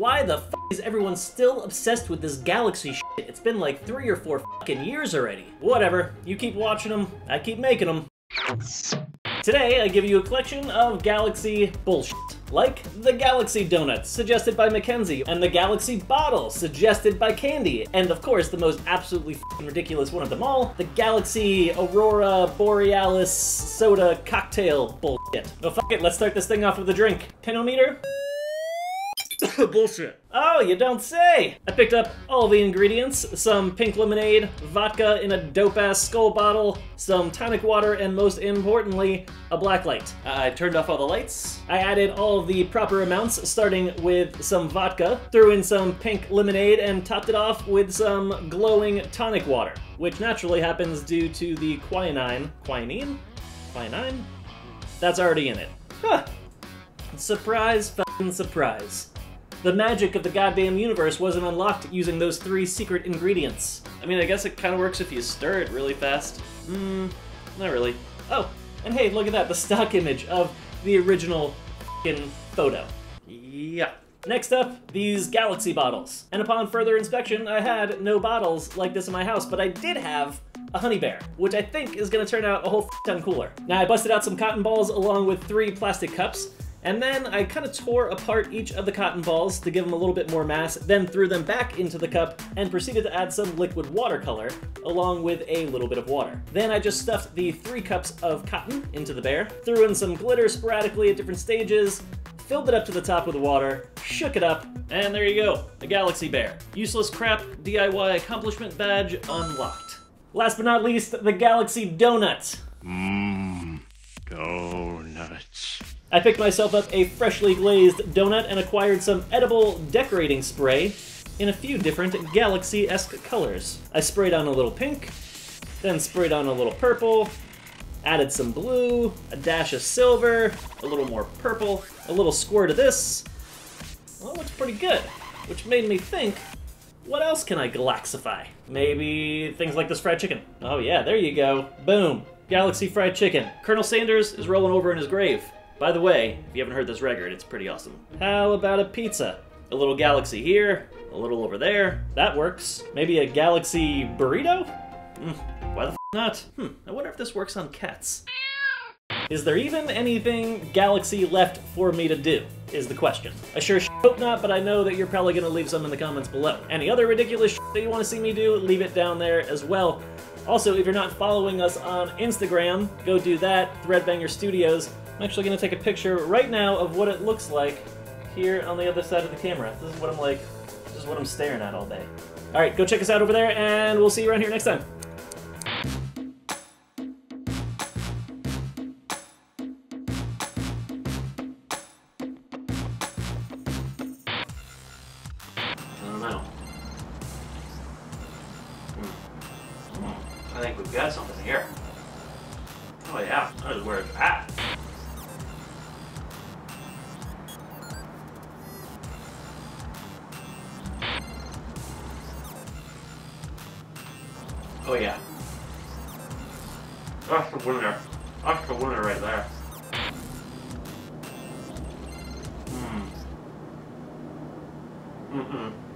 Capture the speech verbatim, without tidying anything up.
Why the f*** is everyone still obsessed with this galaxy shit? It's been like three or four fucking years already. Whatever. You keep watching them, I keep making them. Today, I give you a collection of galaxy bullshit. Like the galaxy donuts, suggested by Mackenzie, and the galaxy bottle, suggested by Candy, and of course the most absolutely f***ing ridiculous one of them all, the galaxy aurora borealis soda cocktail bullshit. Well, fuck it, let's start this thing off with a drink. Pinometer? Bullshit. Oh, you don't say! I picked up all the ingredients, some pink lemonade, vodka in a dope-ass skull bottle, some tonic water, and most importantly, a black light. Uh, I turned off all the lights. I added all the proper amounts, starting with some vodka, threw in some pink lemonade, and topped it off with some glowing tonic water, which naturally happens due to the quinine. Quinine? Quinine? That's already in it. Huh. Surprise, fucking surprise. The magic of the goddamn universe wasn't unlocked using those three secret ingredients. I mean, I guess it kind of works if you stir it really fast. Mmm, not really. Oh, and hey, look at that, the stock image of the original f***ing photo. Yeah. Next up, these galaxy bottles. And upon further inspection, I had no bottles like this in my house, but I did have a honey bear, which I think is going to turn out a whole f***ton cooler. Now, I busted out some cotton balls along with three plastic cups. And then I kind of tore apart each of the cotton balls to give them a little bit more mass, then threw them back into the cup and proceeded to add some liquid watercolor along with a little bit of water. Then I just stuffed the three cups of cotton into the bear, threw in some glitter sporadically at different stages, filled it up to the top with the water, shook it up, and there you go, a galaxy bear. Useless crap D I Y accomplishment badge unlocked. Last but not least, the galaxy donut. Mmm, donuts. I picked myself up a freshly glazed donut and acquired some edible decorating spray in a few different galaxy-esque colors. I sprayed on a little pink, then sprayed on a little purple, added some blue, a dash of silver, a little more purple, a little squirt of this. Well, it looks pretty good, which made me think, what else can I galaxify? Maybe things like this fried chicken. Oh yeah, there you go. Boom. Galaxy fried chicken. Colonel Sanders is rolling over in his grave. By the way, if you haven't heard this record, it's pretty awesome. How about a pizza? A little galaxy here, a little over there. That works. Maybe a galaxy burrito? Mm, why the f not? Hmm, I wonder if this works on cats. Is there even anything galaxy left for me to do, is the question. I sure sh hope not, but I know that you're probably gonna leave some in the comments below. Any other ridiculous sh that you wanna see me do, leave it down there as well. Also, if you're not following us on Instagram, go do that, Threadbanger Studios. I'm actually going to take a picture right now of what it looks like here on the other side of the camera. This is what I'm like, this is what I'm staring at all day. All right, go check us out over there, and we'll see you around here next time. I don't know. I think we've got something here. Oh yeah, that was weird. Ah! Oh yeah. That's the winner. That's the winner right there. Hmm. Mm-mm.